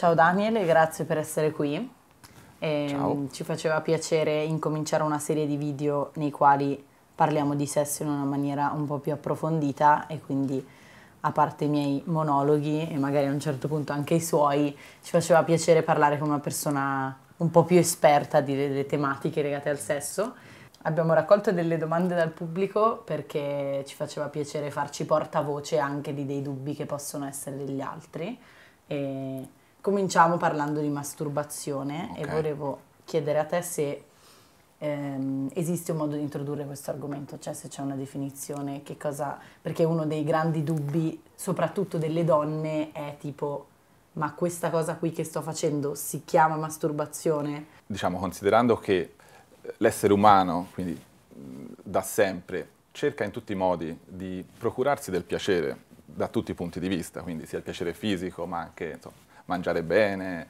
Ciao Daniele, grazie per essere qui. Ci faceva piacere incominciare una serie di video nei quali parliamo di sesso in una maniera un po' più approfondita e quindi, a parte i miei monologhi e magari a un certo punto anche i suoi, ci faceva piacere parlare con una persona un po' più esperta delle tematiche legate al sesso. Abbiamo raccolto delle domande dal pubblico perché ci faceva piacere farci portavoce anche di dei dubbi che possono essere degli altri. E cominciamo parlando di masturbazione e volevo chiedere a te se esiste un modo di introdurre questo argomento, cioè se c'è una definizione, che cosa... Perché uno dei grandi dubbi, soprattutto delle donne, è tipo: ma questa cosa qui che sto facendo si chiama masturbazione? Diciamo, considerando che l'essere umano, quindi da sempre, cerca in tutti i modi di procurarsi del piacere da tutti i punti di vista, quindi sia il piacere fisico, ma anche, insomma, mangiare bene,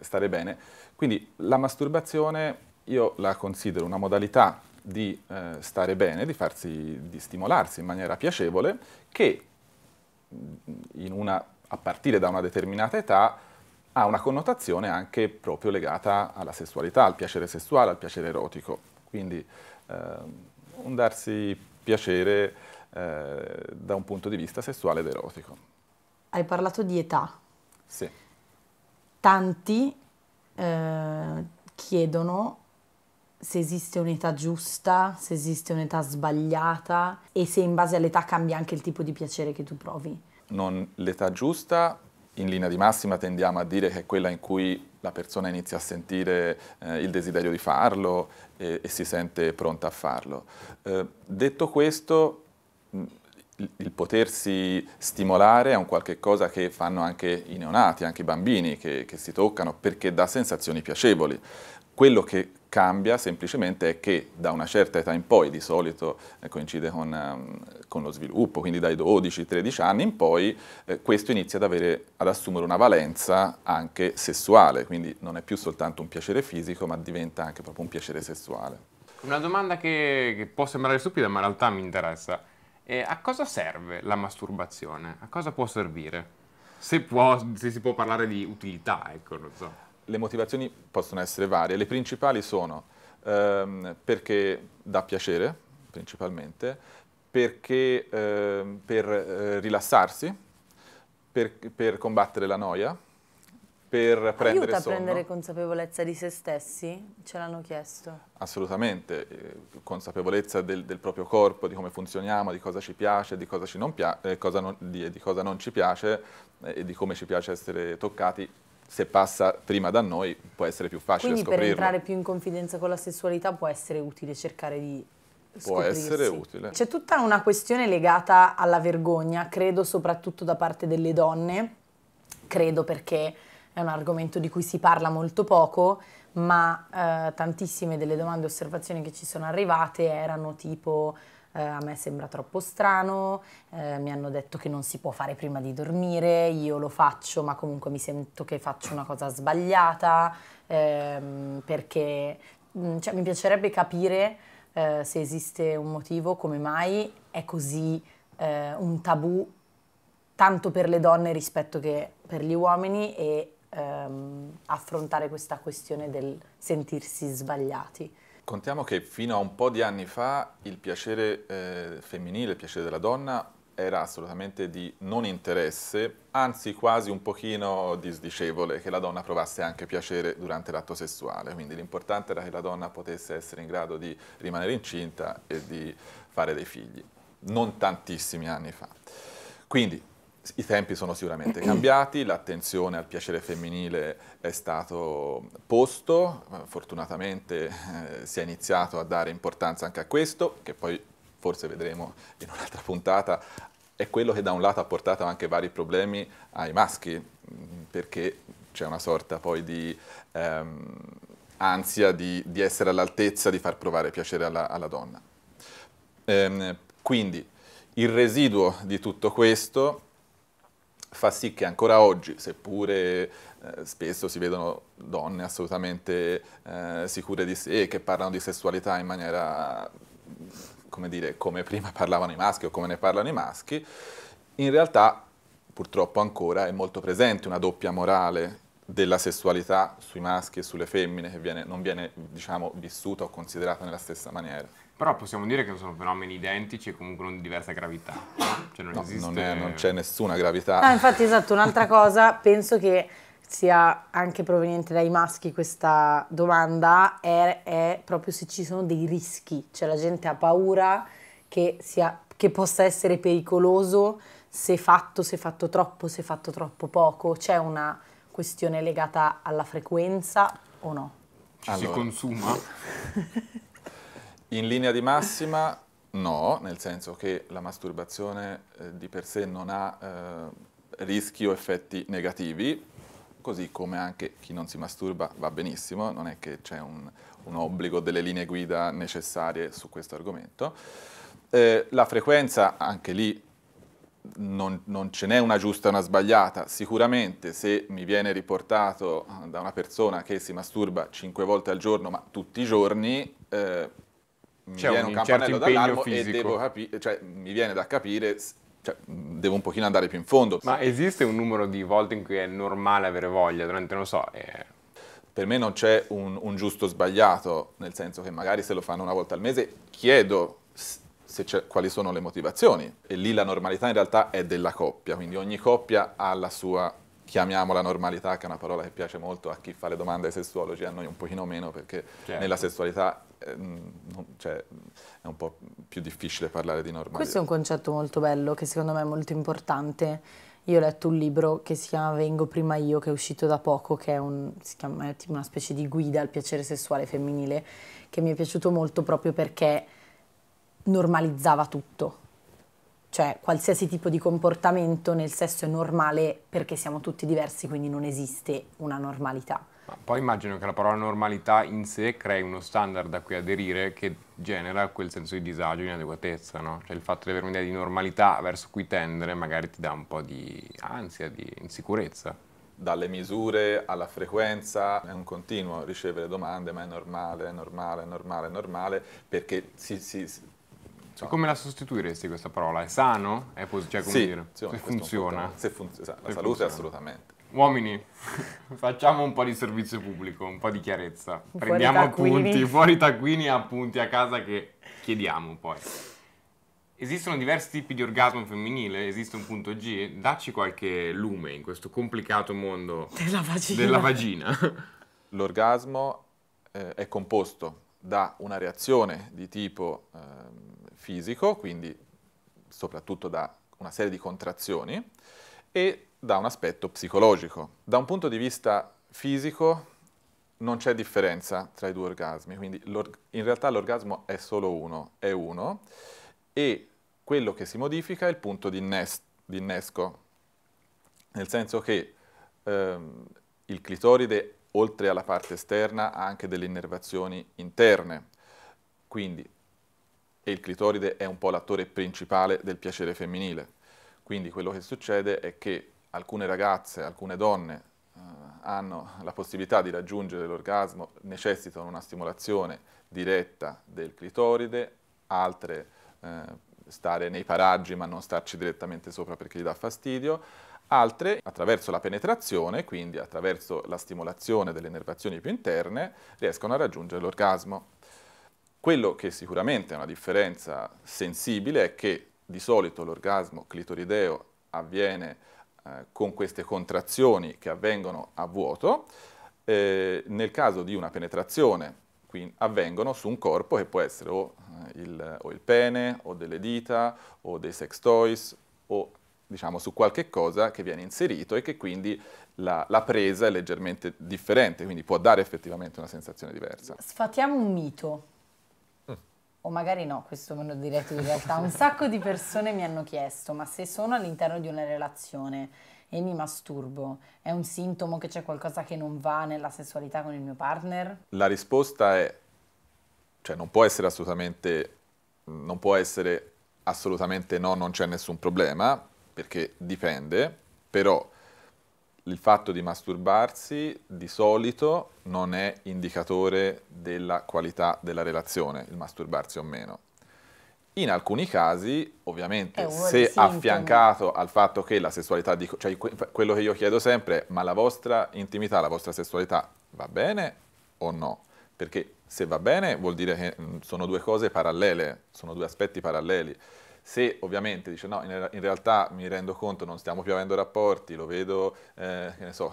stare bene. Quindi la masturbazione io la considero una modalità di stare bene, di stimolarsi in maniera piacevole, che a partire da una determinata età ha una connotazione anche proprio legata alla sessualità, al piacere sessuale, al piacere erotico. Quindi un darsi piacere da un punto di vista sessuale ed erotico. Hai parlato di età. Sì. Tanti chiedono se esiste un'età giusta, se esiste un'età sbagliata e se in base all'età cambia anche il tipo di piacere che tu provi. Non l'età giusta, in linea di massima tendiamo a dire che è quella in cui la persona inizia a sentire il desiderio di farlo e si sente pronta a farlo. Detto questo, il potersi stimolare è un qualche cosa che fanno anche i neonati, anche i bambini che si toccano, perché dà sensazioni piacevoli. Quello che cambia semplicemente è che da una certa età in poi, di solito coincide con lo sviluppo, quindi dai 12-13 anni in poi, questo inizia ad assumere una valenza anche sessuale, quindi non è più soltanto un piacere fisico, ma diventa anche proprio un piacere sessuale. Una domanda che può sembrare stupida, ma in realtà mi interessa. A cosa serve la masturbazione? A cosa può servire? Se si può parlare di utilità, ecco, non so. Le motivazioni possono essere varie, le principali sono perché dà piacere, principalmente, perché per rilassarsi, per combattere la noia, per prendere sonno. Aiuta a prendere consapevolezza di se stessi? Ce l'hanno chiesto. Assolutamente, consapevolezza del proprio corpo, di come funzioniamo, di cosa ci piace, di cosa, di cosa non ci piace e di come ci piace essere toccati. Se passa prima da noi può essere più facile scoprirlo. Quindi per entrare più in confidenza con la sessualità può essere utile cercare di scoprirsi. Può essere utile. C'è tutta una questione legata alla vergogna, credo soprattutto da parte delle donne, credo perché è un argomento di cui si parla molto poco, ma tantissime delle domande e osservazioni che ci sono arrivate erano tipo: a me sembra troppo strano, mi hanno detto che non si può fare prima di dormire, io lo faccio ma comunque mi sento che faccio una cosa sbagliata, perché cioè, mi piacerebbe capire se esiste un motivo, come mai è così un tabù tanto per le donne rispetto che per gli uomini, e affrontare questa questione del sentirsi sbagliati. Contiamo che fino a un po' di anni fa il piacere femminile, il piacere della donna, era assolutamente di non interesse, anzi quasi un pochino disdicevole che la donna provasse anche piacere durante l'atto sessuale. Quindi l'importante era che la donna potesse essere in grado di rimanere incinta e di fare dei figli, non tantissimi anni fa. Quindi i tempi sono sicuramente cambiati, l'attenzione al piacere femminile è stato posto, fortunatamente si è iniziato a dare importanza anche a questo, che poi forse vedremo in un'altra puntata, è quello che da un lato ha portato anche vari problemi ai maschi, perché c'è una sorta poi di ansia di essere all'altezza, di far provare piacere alla donna. Quindi il residuo di tutto questo fa sì che ancora oggi, seppure spesso si vedono donne assolutamente sicure di sé, che parlano di sessualità in maniera, come dire, come prima parlavano i maschi o come ne parlano i maschi, in realtà purtroppo ancora è molto presente una doppia morale della sessualità sui maschi e sulle femmine, che non viene, diciamo, vissuta o considerata nella stessa maniera. Però possiamo dire che sono fenomeni identici e comunque non di diversa gravità. Cioè non, no, esiste... non c'è nessuna gravità. Ah, infatti, esatto, un'altra cosa, penso che sia anche proveniente dai maschi questa domanda, è proprio se ci sono dei rischi. Cioè la gente ha paura che possa essere pericoloso se fatto troppo, se fatto troppo poco. C'è una questione legata alla frequenza o no? Allora, si consuma? In linea di massima no, nel senso che la masturbazione di per sé non ha rischi o effetti negativi, così come anche chi non si masturba va benissimo, non è che c'è un obbligo delle linee guida necessarie su questo argomento. La frequenza, anche lì, non ce n'è una giusta e una sbagliata. Sicuramente se mi viene riportato da una persona che si masturba 5 volte al giorno, ma tutti i giorni, mi viene un campanello d'allarme e devo capire, cioè, mi viene da capire, cioè, devo un pochino andare più in fondo. Ma esiste un numero di volte in cui è normale avere voglia durante, non so... Per me non c'è un giusto sbagliato, nel senso che magari se lo fanno una volta al mese chiedo quali sono le motivazioni, e lì la normalità in realtà è della coppia, quindi ogni coppia ha la sua, chiamiamola normalità, che è una parola che piace molto a chi fa le domande ai sessuologi, a noi un pochino meno, perché certo, nella sessualità cioè, è un po' più difficile parlare di normalità. Questo è un concetto molto bello, che secondo me è molto importante. Io ho letto un libro che si chiama Vengo prima io, che è uscito da poco, che è, è tipo una specie di guida al piacere sessuale femminile, che mi è piaciuto molto proprio perché normalizzava tutto. Cioè qualsiasi tipo di comportamento nel sesso è normale perché siamo tutti diversi, quindi non esiste una normalità. Ma poi immagino che la parola normalità in sé crei uno standard a cui aderire che genera quel senso di disagio, di inadeguatezza, no? Cioè il fatto di avere un'idea di normalità verso cui tendere magari ti dà un po' di ansia, di insicurezza. Dalle misure alla frequenza è un continuo ricevere domande, ma è normale, perché sì. Cioè, come la sostituiresti questa parola? È sano? È cioè, come sì, dire? Se funziona? La salute assolutamente. Uomini, facciamo un po' di servizio pubblico, un po' di chiarezza. Fuori prendiamo appunti, fuori taccuini e appunti a casa che chiediamo poi. Esistono diversi tipi di orgasmo femminile, esiste un punto G. Dacci qualche lume in questo complicato mondo della vagina. L'orgasmo è composto da una reazione di tipo... fisico, quindi soprattutto da una serie di contrazioni, e da un aspetto psicologico. Da un punto di vista fisico non c'è differenza tra i due orgasmi, quindi in realtà l'orgasmo è solo uno, e quello che si modifica è il punto di innesco, nel senso che il clitoride, oltre alla parte esterna, ha anche delle innervazioni interne, quindi e il clitoride è un po' l'attore principale del piacere femminile. Quindi quello che succede è che alcune ragazze, alcune donne hanno la possibilità di raggiungere l'orgasmo, necessitano una stimolazione diretta del clitoride, altre stare nei paraggi ma non starci direttamente sopra perché gli dà fastidio, altre attraverso la penetrazione, quindi attraverso la stimolazione delle innervazioni più interne, riescono a raggiungere l'orgasmo. Quello che sicuramente è una differenza sensibile è che di solito l'orgasmo clitorideo avviene con queste contrazioni che avvengono a vuoto, nel caso di una penetrazione avvengono su un corpo che può essere o il pene, o delle dita, o dei sex toys, o diciamo su qualche cosa che viene inserito e che quindi la presa è leggermente differente, quindi può dare effettivamente una sensazione diversa. Sfatiamo un mito. O magari no, questo me lo direte in realtà. Un sacco di persone mi hanno chiesto, ma se sono all'interno di una relazione e mi masturbo, è un sintomo che c'è qualcosa che non va nella sessualità con il mio partner? La risposta è, cioè non può essere assolutamente no, non c'è nessun problema, perché dipende, però il fatto di masturbarsi di solito non è indicatore della qualità della relazione, il masturbarsi o meno. In alcuni casi, ovviamente, se affiancato al fatto che la sessualità, cioè quello che io chiedo sempre è: ma la vostra intimità, la vostra sessualità va bene o no? Perché se va bene vuol dire che sono due cose parallele, sono due aspetti paralleli. Se ovviamente dice no, in realtà mi rendo conto non stiamo più avendo rapporti, lo vedo che ne so,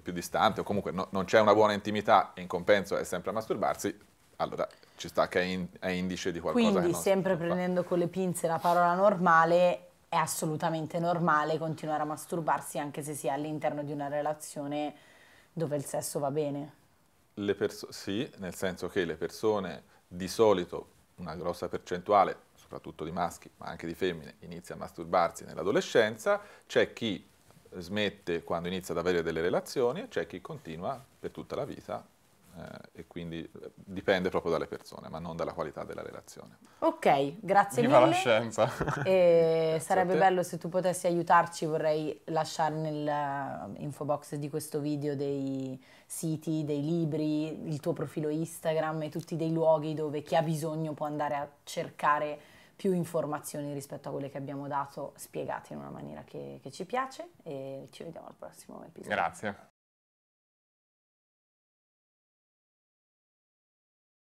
più distante o comunque no, non c'è una buona intimità e in compenso è sempre a masturbarsi, allora ci sta che è indice di qualcosa. Quindi, che non sempre prendendo con le pinze la parola normale, è assolutamente normale continuare a masturbarsi anche se si è all'interno di una relazione dove il sesso va bene. Sì, nel senso che le persone di solito, una grossa percentuale, soprattutto di maschi, ma anche di femmine, inizia a masturbarsi nell'adolescenza, c'è chi smette quando inizia ad avere delle relazioni e c'è chi continua per tutta la vita e quindi dipende proprio dalle persone, ma non dalla qualità della relazione. Ok, grazie mille. Viva la scienza! Sarebbe bello se tu potessi aiutarci, vorrei lasciare nell'info box di questo video dei siti, dei libri, il tuo profilo Instagram e tutti dei luoghi dove chi ha bisogno può andare a cercare più informazioni rispetto a quelle che abbiamo dato, spiegate in una maniera che ci piace, e ci vediamo al prossimo episodio. Grazie.